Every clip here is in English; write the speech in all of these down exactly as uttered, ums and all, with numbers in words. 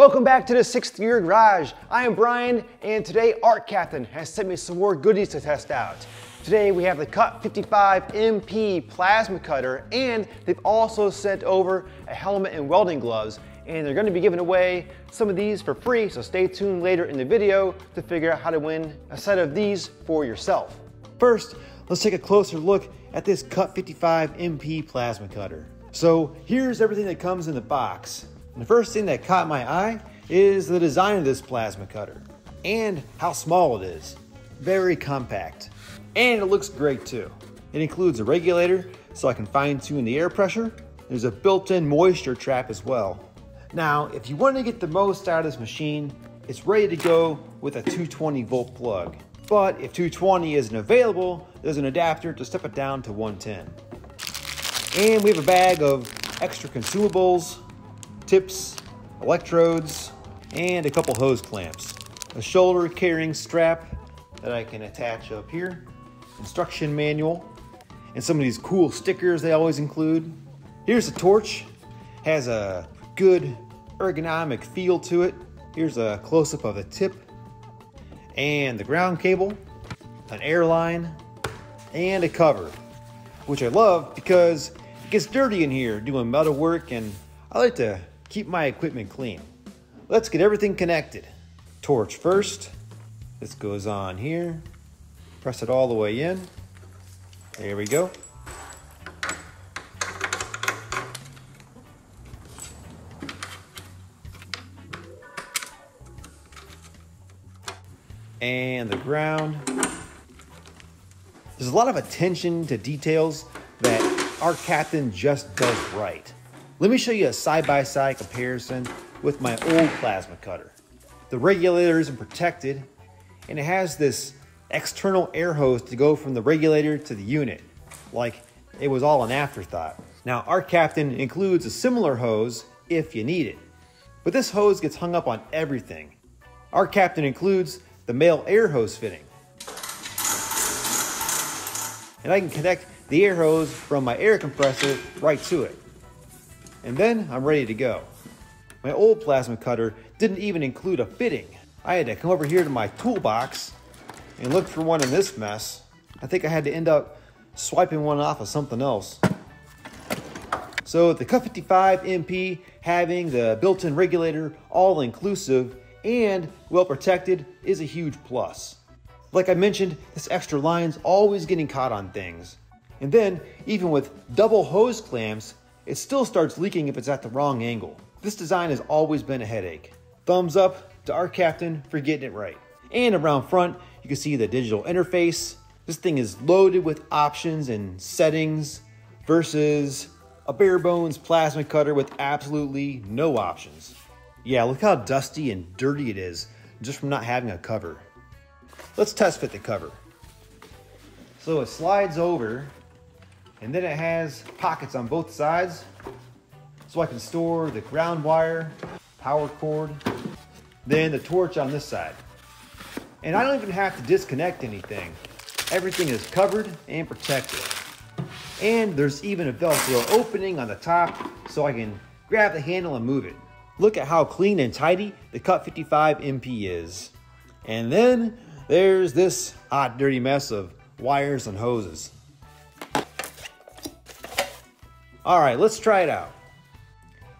Welcome back to the sixth Gear Garage. I am Brian, and today Arc Captain has sent me some more goodies to test out. Today we have the Cut fifty-five M P plasma cutter, and they've also sent over a helmet and welding gloves, and they're going to be giving away some of these for free, so stay tuned later in the video to figure out how to win a set of these for yourself. First, let's take a closer look at this Cut fifty-five M P plasma cutter. So here's everything that comes in the box. And the first thing that caught my eye is the design of this plasma cutter and how small it is. Very compact. And it looks great too. It includes a regulator so I can fine tune the air pressure. There's a built-in moisture trap as well. Now, if you want to get the most out of this machine, it's ready to go with a two twenty volt plug. But if two twenty isn't available, there's an adapter to step it down to one ten. And we have a bag of extra consumables, tips, electrodes, and a couple hose clamps. A shoulder carrying strap that I can attach up here, instruction manual, and some of these cool stickers they always include. Here's a torch, has a good ergonomic feel to it. Here's a close-up of the tip, and the ground cable, an air line, and a cover, which I love because it gets dirty in here doing metal work, and I like to keep my equipment clean. Let's get everything connected. Torch first. This goes on here. Press it all the way in. There we go. And the ground. There's a lot of attention to details that our captain just does right. Let me show you a side-by-side comparison with my old plasma cutter. The regulator isn't protected, and it has this external air hose to go from the regulator to the unit, like it was all an afterthought. Now, Arc Captain includes a similar hose if you need it, but this hose gets hung up on everything. Arc Captain includes the male air hose fitting, and I can connect the air hose from my air compressor right to it. And then I'm ready to go. My old plasma cutter didn't even include a fitting. I had to come over here to my toolbox and look for one in this mess. I think I had to end up swiping one off of something else. So the Cut fifty-five M P having the built-in regulator, all inclusive and well protected, is a huge plus. Like I mentioned, this extra line's always getting caught on things. And then even with double hose clamps, it still starts leaking if it's at the wrong angle. This design has always been a headache. Thumbs up to Arc Captain for getting it right. And around front, you can see the digital interface. This thing is loaded with options and settings versus a bare bones plasma cutter with absolutely no options. Yeah, look how dusty and dirty it is just from not having a cover. Let's test fit the cover. So it slides over, and then it has pockets on both sides, so I can store the ground wire, power cord, then the torch on this side. And I don't even have to disconnect anything. Everything is covered and protected. And there's even a Velcro opening on the top so I can grab the handle and move it. Look at how clean and tidy the Cut fifty-five M P is. And then there's this hot, dirty mess of wires and hoses. All right, let's try it out.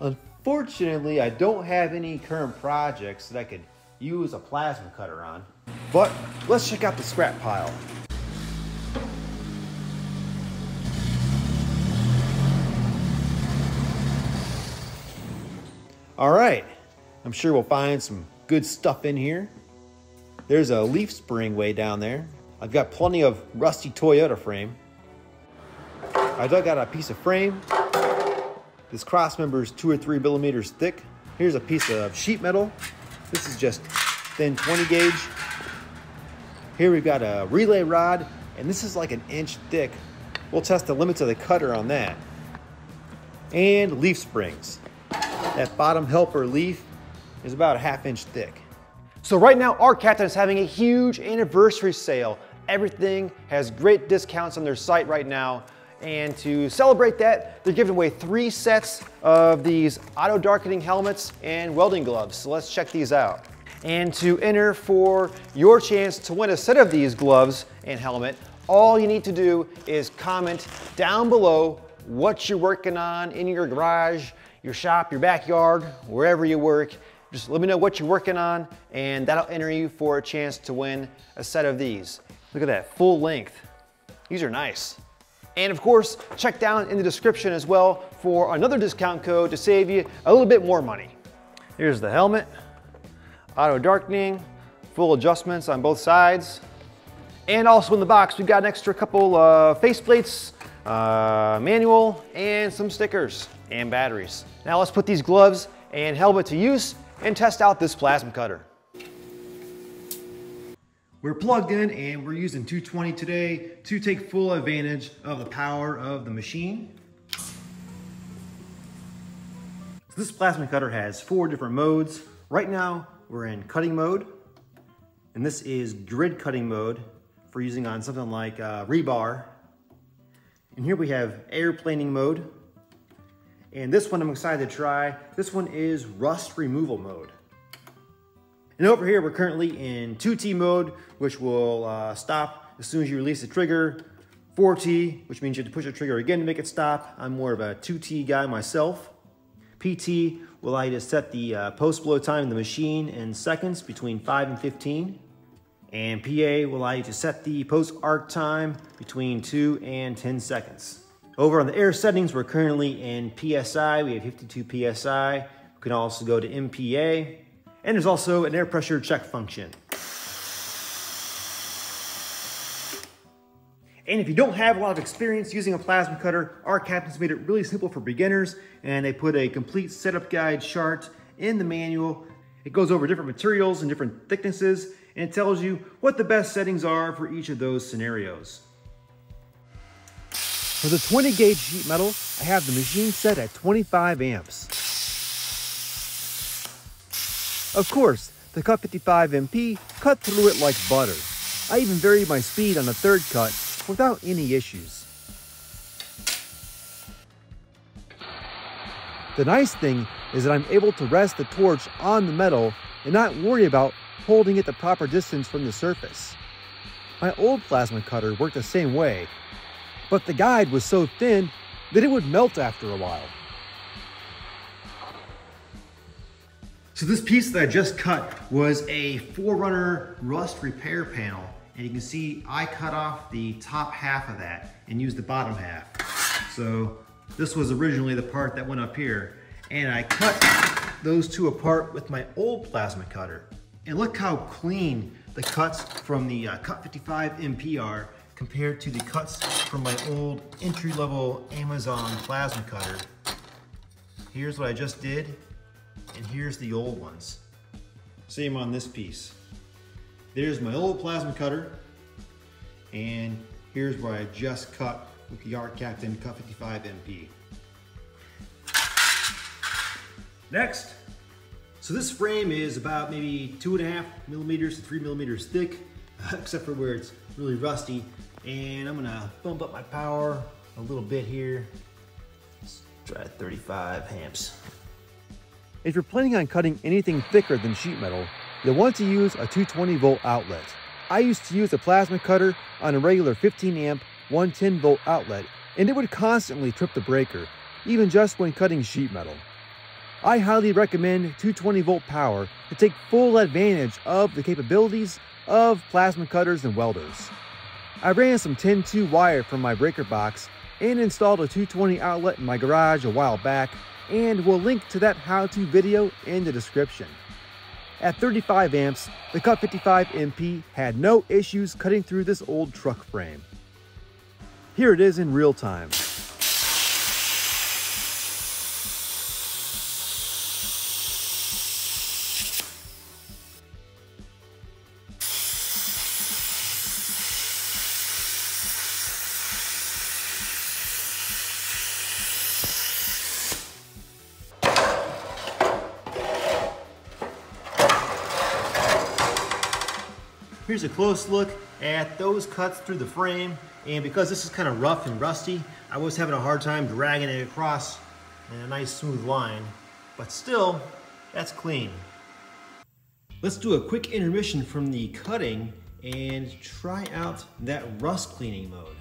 Unfortunately, I don't have any current projects that I could use a plasma cutter on, but let's check out the scrap pile. All right, I'm sure we'll find some good stuff in here. There's a leaf spring way down there. I've got plenty of rusty Toyota frame. I dug out a piece of frame. This cross member is two or three millimeters thick. Here's a piece of sheet metal. This is just thin twenty gauge. Here we've got a relay rod, and this is like an inch thick. We'll test the limits of the cutter on that. And leaf springs. That bottom helper leaf is about a half inch thick. So right now, Arc Captain is having a huge anniversary sale. Everything has great discounts on their site right now. And to celebrate that, they're giving away three sets of these auto darkening helmets and welding gloves. So let's check these out. And to enter for your chance to win a set of these gloves and helmet, all you need to do is comment down below what you're working on in your garage, your shop, your backyard, wherever you work. Just let me know what you're working on, and that'll enter you for a chance to win a set of these. Look at that, full length. These are nice. And of course, check down in the description as well for another discount code to save you a little bit more money. Here's the helmet, auto darkening, full adjustments on both sides. And also in the box, we've got an extra couple uh, face plates, uh, manual, and some stickers and batteries. Now let's put these gloves and helmet to use and test out this plasma cutter. We're plugged in and we're using two twenty today to take full advantage of the power of the machine. So this plasma cutter has four different modes. Right now, we're in cutting mode, and this is grid cutting mode for using on something like uh, rebar. And here we have airplaning mode. And this one I'm excited to try. This one is rust removal mode. And over here, we're currently in two T mode, which will uh, stop as soon as you release the trigger. four T, which means you have to push the trigger again to make it stop. I'm more of a two T guy myself. P T will allow you to set the uh, post-blow time of the machine in seconds between five and fifteen. And P A will allow you to set the post-arc time between two and ten seconds. Over on the air settings, we're currently in P S I. We have fifty-two P S I. We can also go to M P A. And there's also an air pressure check function. And if you don't have a lot of experience using a plasma cutter, Arc Captain's made it really simple for beginners, and they put a complete setup guide chart in the manual. It goes over different materials and different thicknesses, and it tells you what the best settings are for each of those scenarios. For the twenty gauge sheet metal, I have the machine set at twenty-five amps. Of course, the Cut fifty-five M P cut through it like butter. I even varied my speed on the third cut without any issues. The nice thing is that I'm able to rest the torch on the metal and not worry about holding it the proper distance from the surface. My old plasma cutter worked the same way, but the guide was so thin that it would melt after a while. So this piece that I just cut was a four runner rust repair panel. And you can see I cut off the top half of that and used the bottom half. So this was originally the part that went up here. And I cut those two apart with my old plasma cutter. And look how clean the cuts from the uh, Cut fifty-five M P are compared to the cuts from my old entry-level Amazon plasma cutter. Here's what I just did, and here's the old ones. Same on this piece. There's my old plasma cutter, and here's where I just cut with the Arc Captain Cut fifty-five M P. Next. So this frame is about maybe two and a half millimeters to three millimeters thick, except for where it's really rusty. And I'm gonna bump up my power a little bit here. Let's try thirty-five amps. If you're planning on cutting anything thicker than sheet metal, you'll want to use a two twenty volt outlet. I used to use a plasma cutter on a regular fifteen amp, one ten volt outlet, and it would constantly trip the breaker, even just when cutting sheet metal. I highly recommend two twenty volt power to take full advantage of the capabilities of plasma cutters and welders. I ran some ten two wire from my breaker box and installed a two twenty outlet in my garage a while back, and we'll link to that how-to video in the description. At thirty-five amps, the Cut fifty-five M P had no issues cutting through this old truck frame. Here it is in real time. Here's a close look at those cuts through the frame, and because this is kind of rough and rusty, I was having a hard time dragging it across in a nice smooth line, but still, that's clean. Let's do a quick intermission from the cutting and try out that rust cleaning mode.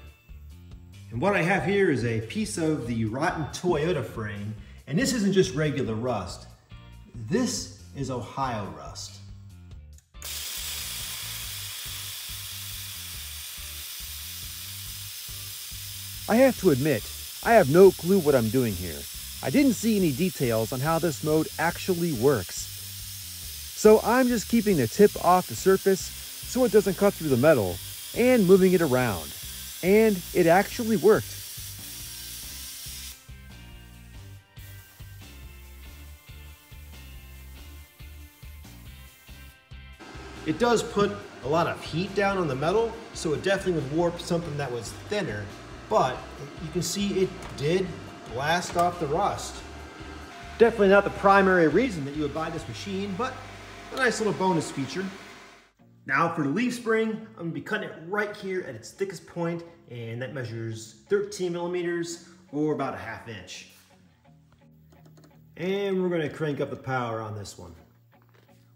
And what I have here is a piece of the rotten Toyota frame, and this isn't just regular rust. This is Ohio rust. I have to admit, I have no clue what I'm doing here. I didn't see any details on how this mode actually works. So I'm just keeping the tip off the surface so it doesn't cut through the metal and moving it around. And it actually worked. It does put a lot of heat down on the metal, so it definitely would warp something that was thinner, but you can see it did blast off the rust. Definitely not the primary reason that you would buy this machine, but a nice little bonus feature. Now for the leaf spring, I'm gonna be cutting it right here at its thickest point, and that measures thirteen millimeters or about a half inch. And we're gonna crank up the power on this one.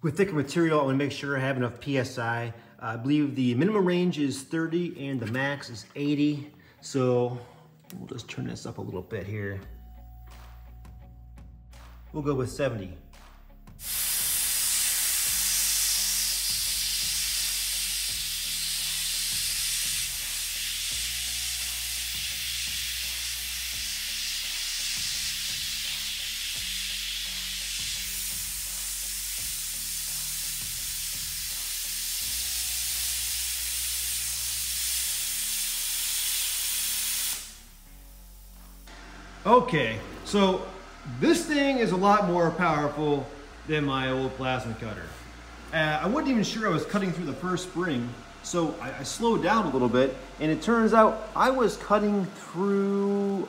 With thicker material, I want to make sure I have enough P S I. I believe the minimum range is thirty and the max is eighty. So we'll just turn this up a little bit here. We'll go with seventy. Okay, so this thing is a lot more powerful than my old plasma cutter. Uh, I wasn't even sure I was cutting through the first spring, so I, I slowed down a little bit, and it turns out I was cutting through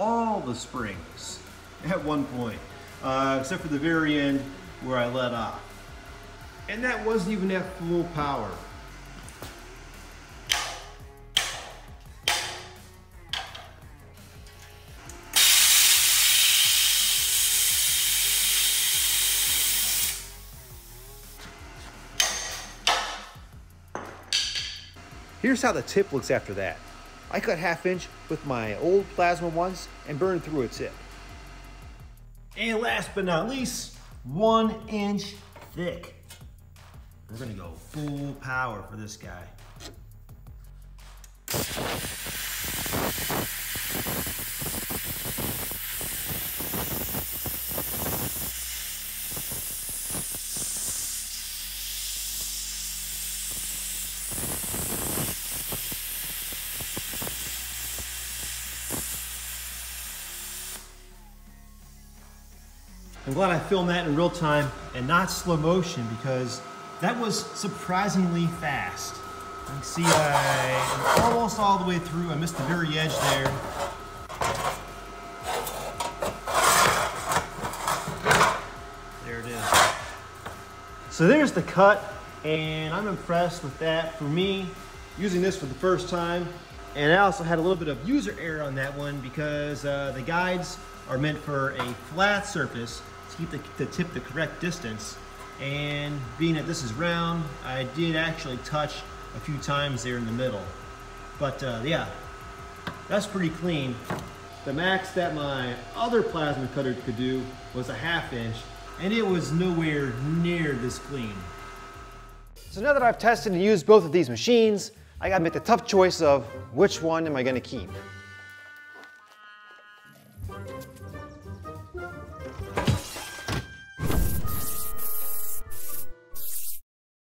all the springs at one point, uh, except for the very end where I let off. And that wasn't even at full power. Here's how the tip looks after that. I cut half inch with my old plasma once and burned through a tip. And last but not least, one inch thick. We're gonna go full power for this guy. I'm glad I filmed that in real time and not slow motion, because that was surprisingly fast. You can see I'm almost all the way through. I missed the very edge there. There it is. So there's the cut, and I'm impressed with that. For me, using this for the first time, and I also had a little bit of user error on that one, because uh, the guides are meant for a flat surface to keep the, the tip the correct distance. And being that this is round, I did actually touch a few times there in the middle. But uh, yeah, that's pretty clean. The max that my other plasma cutter could do was a half inch, and it was nowhere near this clean. So now that I've tested and used both of these machines, I gotta make the tough choice of which one am I gonna keep.